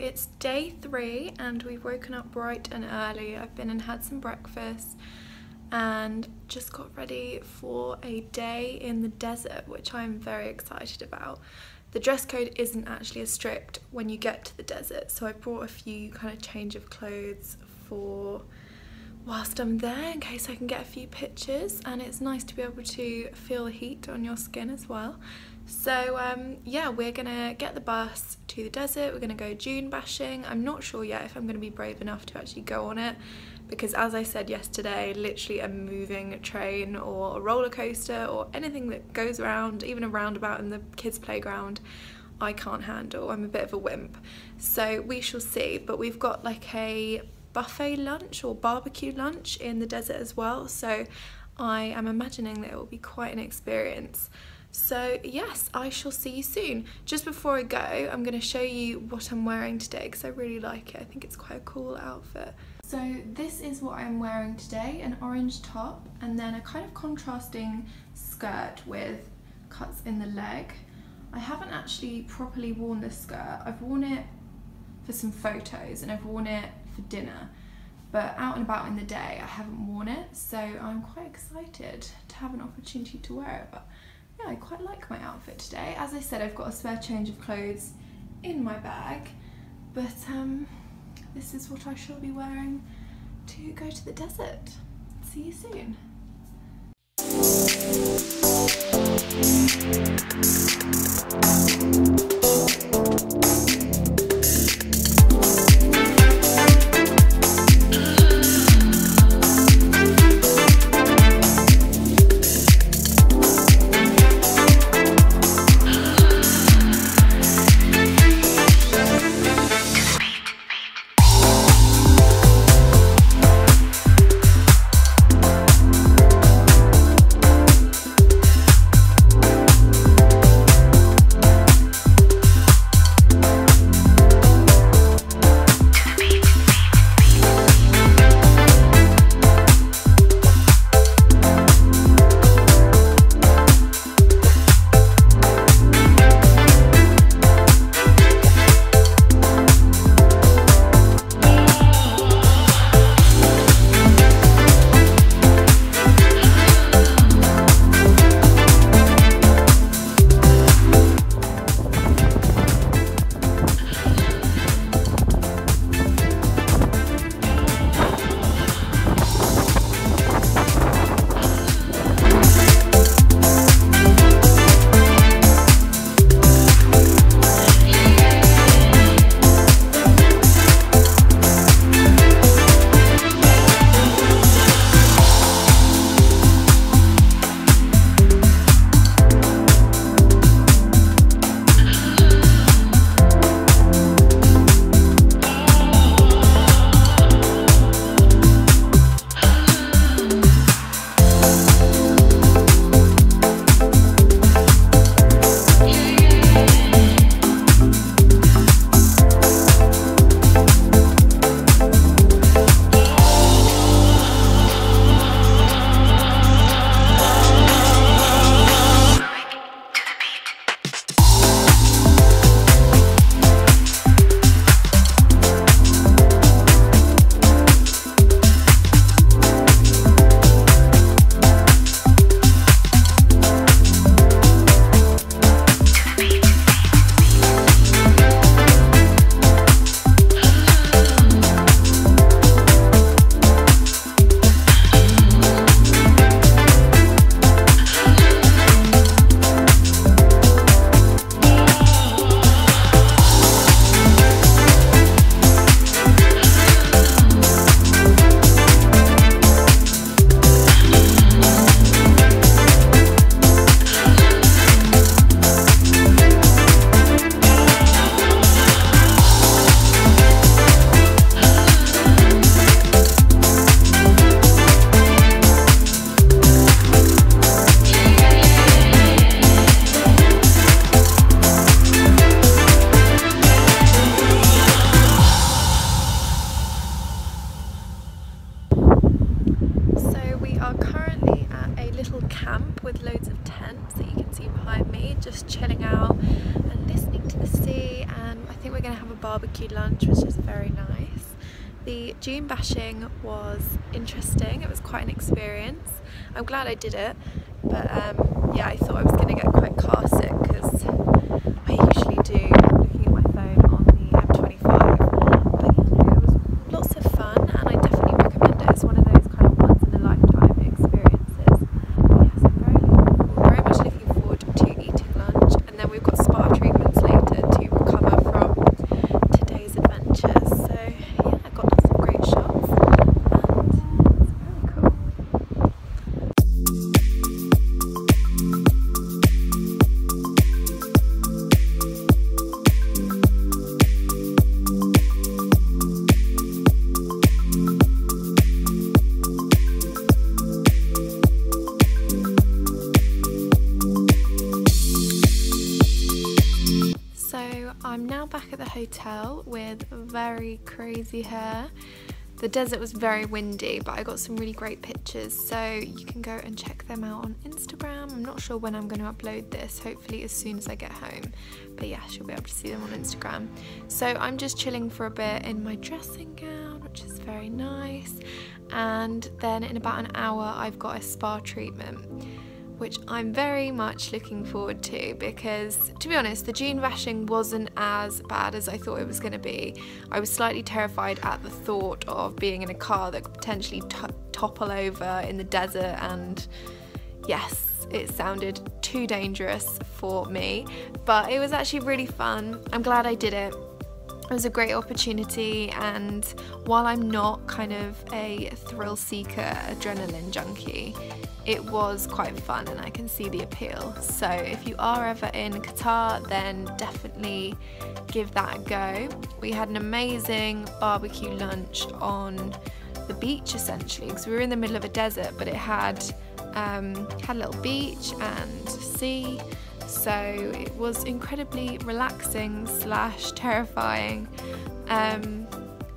it's day three and we've woken up bright and early. I've been and had some breakfast and just got ready for a day in the desert, which I'm very excited about. The dress code isn't actually as strict when you get to the desert, so I brought a few kind of change of clothes for whilst I'm there in case I can get a few pictures, and it's nice to be able to feel the heat on your skin as well. So yeah, we're gonna get the bus to the desert, we're gonna go dune bashing. I'm not sure yet if I'm gonna be brave enough to actually go on it, because as I said yesterday, literally a moving train or a roller coaster or anything that goes around, even a roundabout in the kids' playground, I can't handle. I'm a bit of a wimp. So we shall see, but we've got like a buffet lunch or barbecue lunch in the desert as well, so I am imagining that it will be quite an experience. So yes, I shall see you soon. Just before I go, I'm going to show you what I'm wearing today because I really like it. I think it's quite a cool outfit. So this is what I'm wearing today, an orange top and then a kind of contrasting skirt with cuts in the leg. I haven't actually properly worn this skirt. I've worn it for some photos and I've worn it for dinner, but out and about in the day I haven't worn it, so I'm quite excited to have an opportunity to wear it. But yeah, I quite like my outfit today. As I said, I've got a spare change of clothes in my bag, but this is what I shall be wearing to go to the desert. See you soon. tent that you can see behind me, just chilling out and listening to the sea, and I think we're going to have a barbecue lunch, which is very nice. The dune bashing was interesting, it was quite an experience. I'm glad I did it, but yeah, I thought I was going to get quite car sick because I usually do. I'm looking at my phone on the M25, but you know, it was lots of fun and I definitely recommend it. It's one of those kind of once in a lifetime experiences. But yes, I'm very much looking forward to eating lunch, and then we've got spa treatments later to recover from today's adventures. So yeah, I got lots of great shots and it's very cool. I'm now back at the hotel with very crazy hair. The desert was very windy, but I got some really great pictures, so you can go and check them out on Instagram. I'm not sure when I'm going to upload this, hopefully as soon as I get home, but yeah, you'll be able to see them on Instagram. So I'm just chilling for a bit in my dressing gown, which is very nice, and then in about an hour I've got a spa treatment, which I'm very much looking forward to because, to be honest, the dune bashing wasn't as bad as I thought it was going to be. I was slightly terrified at the thought of being in a car that could potentially topple over in the desert, and yes, it sounded too dangerous for me, but it was actually really fun. I'm glad I did it. It was a great opportunity, and while I'm not kind of a thrill seeker, adrenaline junkie, it was quite fun and I can see the appeal. So if you are ever in Qatar, then definitely give that a go. We had an amazing barbecue lunch on the beach essentially, because we were in the middle of a desert, but it had a little beach and sea. So it was incredibly relaxing / terrifying, and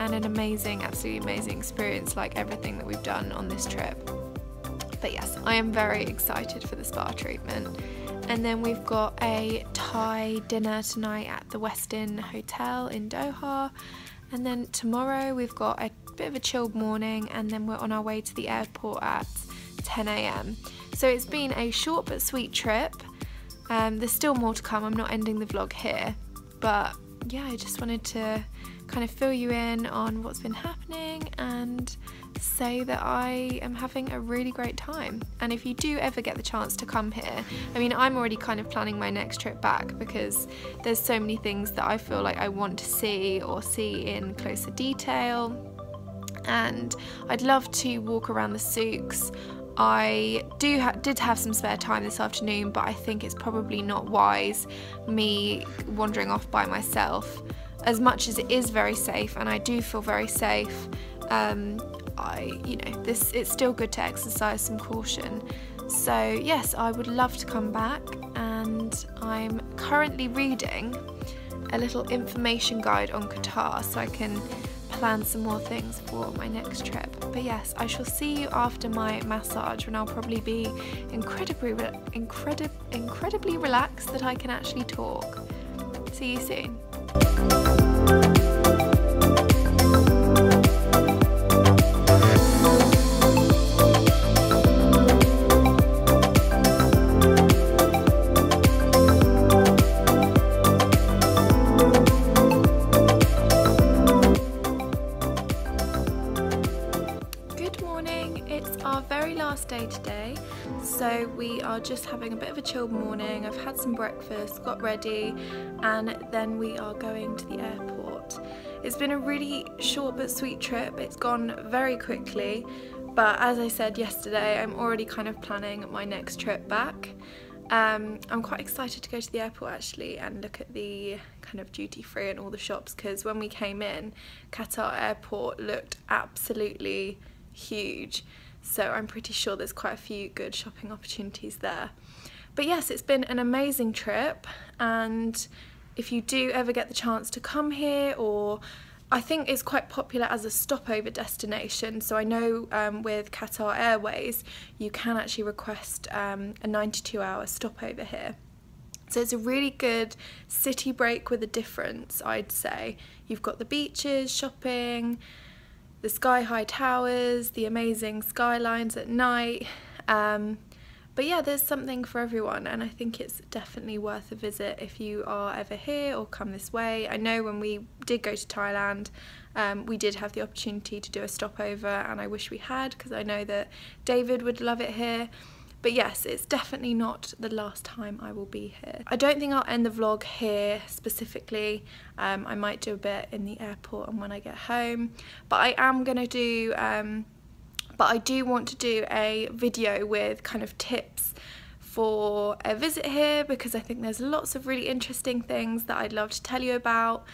an amazing, absolutely amazing experience, like everything that we've done on this trip. But yes, I am very excited for the spa treatment. And then we've got a Thai dinner tonight at the Westin Hotel in Doha. And then tomorrow we've got a bit of a chilled morning, and then we're on our way to the airport at 10 AM. So it's been a short but sweet trip. There's still more to come, I'm not ending the vlog here. But yeah, I just wanted to kind of fill you in on what's been happening and say that I am having a really great time, and if you do ever get the chance to come here, I mean, I'm already kind of planning my next trip back because there's so many things that I feel like I want to see or see in closer detail, and I'd love to walk around the souks. I did have some spare time this afternoon, but I think it's probably not wise me wandering off by myself. As much as it is very safe, and I do feel very safe, it's still good to exercise some caution. So yes, I would love to come back, and I'm currently reading a little information guide on Qatar so I can plan some more things for my next trip. But yes, I shall see you after my massage, when I'll probably be incredibly relaxed that I can actually talk. See you soon. Good morning, it's our very last day today, so we are just having a bit of a chilled morning. I've had some breakfast, got ready, and then we are going to the airport. It's been a really short but sweet trip, it's gone very quickly, but as I said yesterday, I'm already kind of planning my next trip back. I'm quite excited to go to the airport actually and look at the kind of duty free and all the shops, because when we came in, Qatar Airport looked absolutely huge. So I'm pretty sure there's quite a few good shopping opportunities there. But yes, it's been an amazing trip, and if you do ever get the chance to come here, or I think it's quite popular as a stopover destination. So I know with Qatar Airways, you can actually request a 92-hour stopover here. So it's a really good city break with a difference, I'd say. You've got the beaches, shopping, the sky-high towers, the amazing skylines at night. But yeah, there's something for everyone, and I think it's definitely worth a visit if you are ever here or come this way. I know when we did go to Thailand, we did have the opportunity to do a stopover, and I wish we had, because I know that David would love it here. But yes, it's definitely not the last time I will be here. I don't think I'll end the vlog here specifically. I might do a bit in the airport and when I get home. But I am going to do, I do want to do a video with kind of tips for a visit here, because I think there's lots of really interesting things that I'd love to tell you about.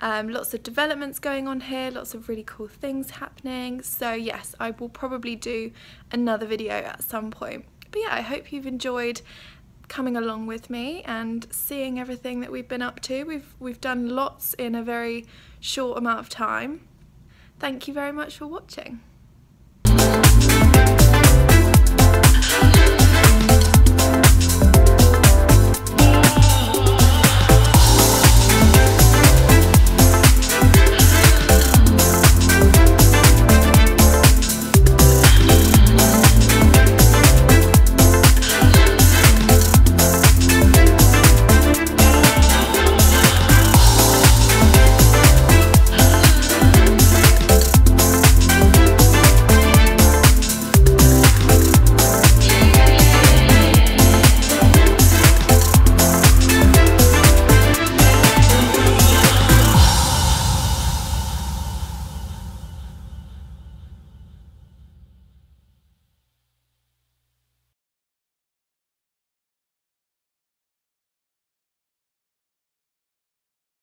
Lots of developments going on here, lots of really cool things happening. So yes, I will probably do another video at some point. But yeah, I hope you've enjoyed coming along with me and seeing everything that we've been up to. We've done lots in a very short amount of time. Thank you very much for watching.